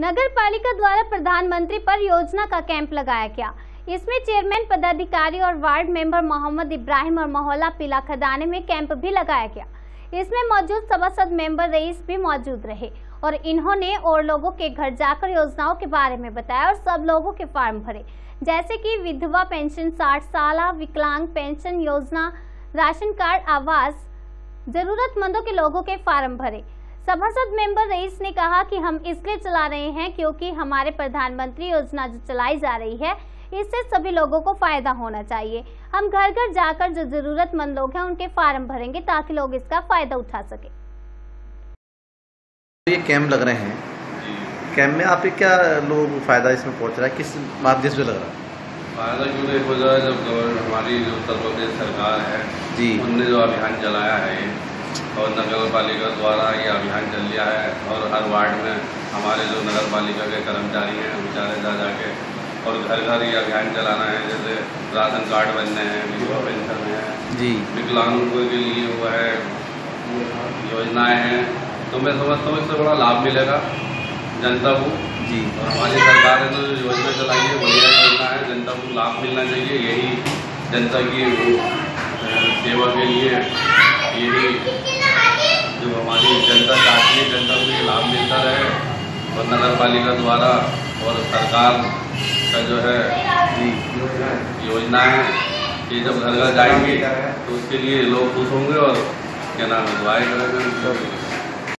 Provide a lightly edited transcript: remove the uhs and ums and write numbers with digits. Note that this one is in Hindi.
नगर पालिका द्वारा प्रधानमंत्री पर योजना का कैंप लगाया गया। इसमें चेयरमैन, पदाधिकारी और वार्ड मेंबर मोहम्मद इब्राहिम और मोहल्ला पीला खदाने में कैंप भी लगाया गया। इसमें मौजूद सभासद मेंबर रईस भी मौजूद रहे और इन्होंने और लोगों के घर जाकर योजनाओं के बारे में बताया और सब लोगों के फॉर्म भरे, जैसे कि विधवा पेंशन, 60 साल, विकलांग पेंशन योजना, राशन कार्ड, आवास, जरूरतमंदों के लोगों के फॉर्म भरे। सभासद मेंबर रईस ने कहा कि हम इसलिए चला रहे हैं क्योंकि हमारे प्रधानमंत्री योजना जो चलाई जा रही है, इससे सभी लोगों को फायदा होना चाहिए। हम घर घर जाकर जो जरूरतमंद लोग हैं उनके फॉर्म भरेंगे ताकि लोग इसका फायदा उठा सके। ये कैंप लग रहे हैं, कैंप में आप क्या लोग फायदा इसमें पहुंच रहा है, किस माध्यम से लग रहा है? फायदा क्यों नहीं हो जाए जब गवर्नमेंट हमारी जो उत्तर सरकार है जी, उनने जो अभियान चलाया है और नगर पालिका द्वारा ये अभियान चल रहा है और हर वार्ड में हमारे जो नगर पालिका के कर्मचारी हैं बेचारे जा जाके और घर घर ये अभियान चलाना है। जैसे राशन कार्ड बनने हैं, विधवा पेंशन है जी, विकलांगों के लिए हुआ है योजनाएं हैं, तो मैं समझता हूँ इससे बड़ा लाभ मिलेगा जनता को जी। और हमारी सरकार ने जो योजना चलाई है बढ़िया योजना है, जनता को लाभ मिलना चाहिए। यही जनता की सेवा के लिए यही जो हमारी जनता चाहती है, जनता को ये लाभ मिलता रहे और नगर पालिका द्वारा और सरकार का जो है योजना है ये जब घर घर जाएंगे तो उसके लिए लोग खुश होंगे और क्या नाम है दुआएं करेंगे।